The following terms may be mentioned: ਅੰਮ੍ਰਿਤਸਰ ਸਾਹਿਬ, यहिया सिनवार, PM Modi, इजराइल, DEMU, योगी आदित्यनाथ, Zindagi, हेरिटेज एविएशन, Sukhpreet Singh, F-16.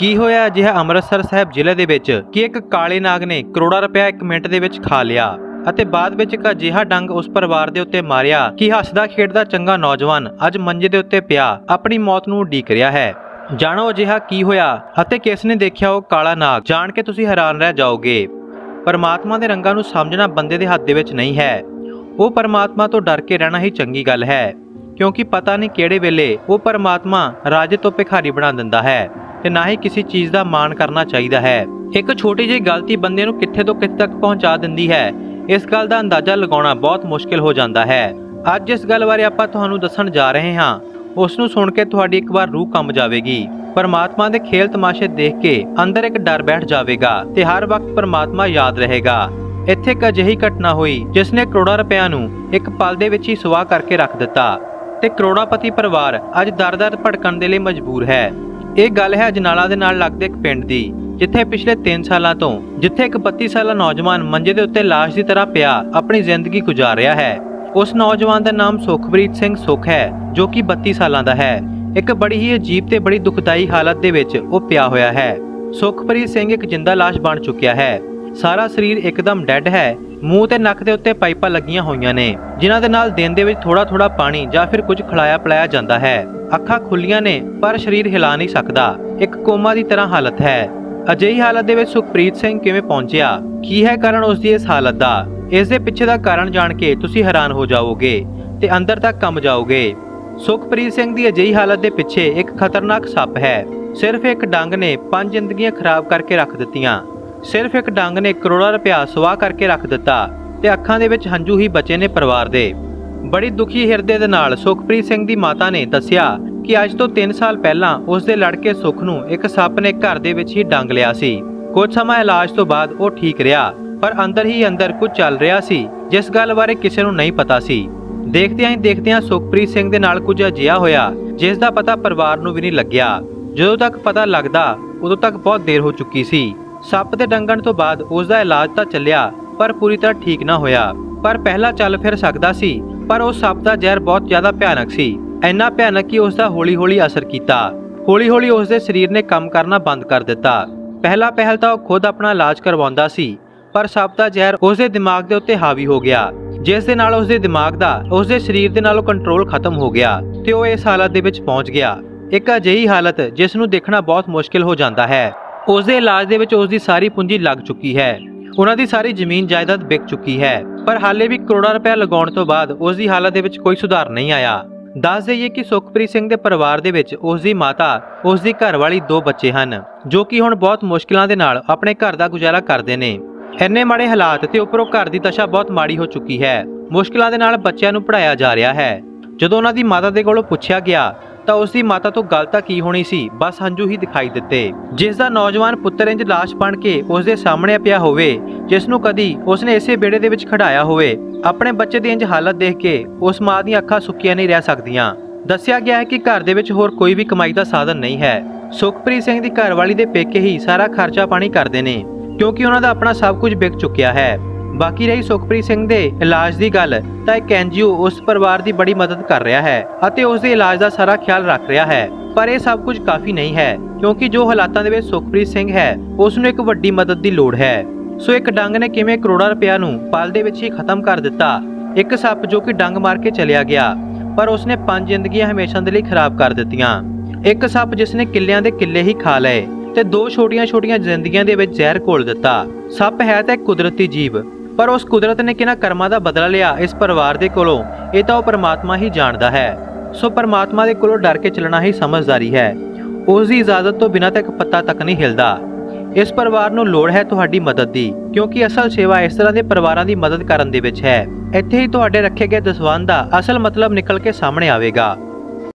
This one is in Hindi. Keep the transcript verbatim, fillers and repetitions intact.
ਕੀ ਹੋਇਆ ਅਜਿਹਾ ਅੰਮ੍ਰਿਤਸਰ ਸਾਹਿਬ ਜ਼ਿਲ੍ਹੇ ਦੇ ਵਿੱਚ ਕਿ ਇੱਕ ਕਾਲੇ ਨਾਗ ਨੇ ਕਰੋੜਾਂ ਰੁਪਇਆ ਇੱਕ ਮਿੰਟ ਦੇ ਵਿੱਚ ਖਾ ਲਿਆ ਅਤੇ ਬਾਅਦ ਵਿੱਚ ਇੱਕ ਅਜਿਹਾ ਡੰਗ ਉਸ ਪਰਿਵਾਰ ਦੇ ਉੱਤੇ ਮਾਰਿਆ ਕਿ ਹੱਸਦਾ ਖੇਡਦਾ ਚੰਗਾ ਨੌਜਵਾਨ ਅੱਜ ਮੰਜੇ ਦੇ ਉੱਤੇ ਪਿਆ ਆਪਣੀ ਮੌਤ ਨੂੰ ਉਡੀਕ ਰਿਹਾ ਹੈ। जानो अजिहा की होया अते किस ने देखिया वो काला नाग, जान के तुसी हैरान रह जाओगे। परमात्मा दे रंगां नूं समझना बंदे दे हथ दे विच नहीं है, वो परमात्मा तो डर के रहना ही चंगी गल है, क्योंकि पता नहीं किहड़े वेले वो परमात्मा राजे तो भिखारी बना दिंदा है ते ना ही किसी चीज़ दा माण करना चाहिदा है। एक छोटी जी गलती बंदे नूं कित्थे तो कित्थे तक पहुंचा दिंदी है, इस गल दा अंदाज़ा लगाउणा बहुत मुश्किल हो जांदा है। अज इस गल बारे आपां तुहानूं दस्सण जा रहे हां, उसनूं सुन के तुहाडी एक बार रूह कंब जावेगी। परमात्मा दे खेल तमाशे देख के अंदर एक डर बैठ जावेगा ते हर वक्त परमात्मा याद रहेगा। इत्थे एक अजिही घटना हुई जिसने करोड़ां रुपयां नूं एक पल दे विच ही सुआह करके रख दित्ता ते करोड़ापति परिवार अज दर-दर भड़कण दे लई मजबूर है। यह गल है अजनाला दे नाल लगदे एक पिंड दी, जिथे पिछले तीन सालां तों जिथे एक बत्ती साला नौजवान मंजे दे उत्ते लाश दी तरह पिया अपनी जिंदगी गुजार रहा है। उस नौजवान का नाम सुखप्रीत सिंह सुख है, जो कि बत्ती साल का है। एक बड़ी ही अजीब ते बड़ी दुखदाई हालत दे विच वो पिया होया है। सुखप्रीत सिंह एक जिंदा लाश बन चुकिया है, सारा शरीर एकदम डैड है। मूँह ते नक दे उत्ते पाइपा लगियां होईयां ने, जिन्हां दे नाल देन दे विच थोड़ा थोड़ा पानी जां फिर कुछ खिलाया पिलाया जांदा है। अखां खुलियां ने पर शरीर हिला नहीं सकदा, एक कोमा दी तरह हालत है। अजिही हालत दे विच सुखप्रीत सिंह किवें पहुंचिया, की है कारण उस दी इस हालत दा, इस दे पिछे दा कारण जान के तुसी हैरान हो जाओगे ते अंदर तक कंब जाओगे। सुखप्रीत सिंह दी अजिही हालत दे पिछे एक खतरनाक सप है। सिर्फ एक डंग ने पांच जिंदगियां खराब करके रख दित्तियां, सिर्फ एक डंग ने करोड़ां रुपया सुआह करके रख दित्ता ते अखां दे विच हंझू ही बचे ने परिवार दे। बड़ी दुखी हिरदे दे नाल सुखप्रीत सिंह दी माता ने दस्सिया कि अज तो तीन साल पहलां उस दे लड़के सुख नूं एक सप ने घर दे विच ही डंग लिया सी। कुछ समा इलाज तो बाद वो ठीक रहा, पर अंदर ही अंदर कुछ चल रहा सी जिस गल बारे किसी नूं नहीं पता सी। देखदियां ही देखदियां सुखप्रीत सिंह दे नाल कुछ अजिहा होया जिस दा पता परिवार नूं भी नहीं लग्या। जदों तक पता लगदा उदों तक बहुत देर हो चुकी सी। सप दे डंगण तो बाद उस दा इलाज तां चलिया पर पूरी तरह ठीक ना होया, पर पहला चल फिर सकदा सी। पर उस सप दा जहर बहुत ज़्यादा भयानक सी, इन्ना भयानक कि उस दा हौली हौली असर कीता। हौली हौली उस दे शरीर ने काम करना बंद कर दित्ता। पहला पहल तां उह खुद अपना इलाज करवाउंदा सी, पर सप का जहर उसके दिमाग के उत्ते हावी हो गया, जिस दे नाल उसके दिमाग का उसके शरीर के नालों कंट्रोल खत्म हो गया तो वह इस हालत दे विच पहुंच गया। एक अजिही हालत जिसनूं देखना बहुत मुश्किल हो जाता है। उसके इलाज दे विच उसकी सारी पूंजी लग चुकी है, उन्हां दी सारी जमीन जायदाद बिक चुकी है, पर हाले भी करोड़ों रुपया लगाउण तो बाद उसकी हालत दे विच कोई सुधार नहीं आया। दस दईए कि सुखप्रीत सिंह दे परिवार दे विच उसकी माता उसकी घरवाली दो बच्चे हैं, जो कि हुण बहुत मुश्किलों के नाल अपने घर का गुजारा करते हैं। इन्ने माड़े हालात ते उपरों घर की दशा बहुत माड़ी हो चुकी है। मुश्किलों के नाल बच्चों नूं पढ़ाया जा रहा है। जदों उन्हां दी माता दे कोलों पुछया गया तो उसकी माता तो गल तां की होनी सी, बस हंझू ही दिखाई दित्ते। जिस दा नौजवान पुत्र इंज लाश बन के उसके सामने पिया होवे, जिसनूं कदी उसने इसे बेड़े दे विच खड़ाया होवे, अपने बच्चे दी इंज हालत देख के उस मां दीयां अखां सुक्कीआं नहीं रह सकदियां। दस्सिया गया है कि घर दे विच होर कोई भी कमाई दा साधन नहीं है। सुखप्रीत सिंह दी घरवाली दे पेके ही सारा खर्चा पानी करदे ने, क्योंकि उन्होंने अपना सब कुछ बिक चुकिया है। बाकी रही सुखप्रीत सिंह दे इलाज की गल, तो एक एन जी ओ उस परिवार की बड़ी मदद कर रहा है और उसके इलाज का सारा ख्याल रख रहा है। पर यह सब कुछ काफ़ी नहीं है, क्योंकि जो हालातों के सुखप्रीत सिंह है उसनूं एक वड्डी मदद की लोड़ है। सो एक डंग ने किवें करोड़ों रुपया नूं पल दे विच ही खत्म कर दिता। एक सप जो कि डंग मार के चलिया गया, पर उसने पांच जिंदगियां हमेशा के लिए खराब कर दित्तियां। एक सप जिसने किल्लियां दे किले ही खा लए ते दो छोटिया छोटिया जिंदगियां दे विच जहर घोल दिता। सप है तो एक कुदरती जीव, पर उस कुदरत ने किन्हां कर्मां दा बदला लिया इस परिवार दे कोलों इह तां परमात्मा ही जाणदा है। सो परमात्मा दे कोलों डर के चलना ही समझदारी है। उसकी इजाजत तो बिना तक पत्ता तक नहीं हिलदा। इस परिवार नूं लोड़ है तुहाडी मदद दी, क्योंकि असल सेवा इस तरह के परिवारां की मदद करन दे विच है। इत्थे ही तुहाडे रखे गए दसवंध दा असल मतलब निकल के सामने आवेगा।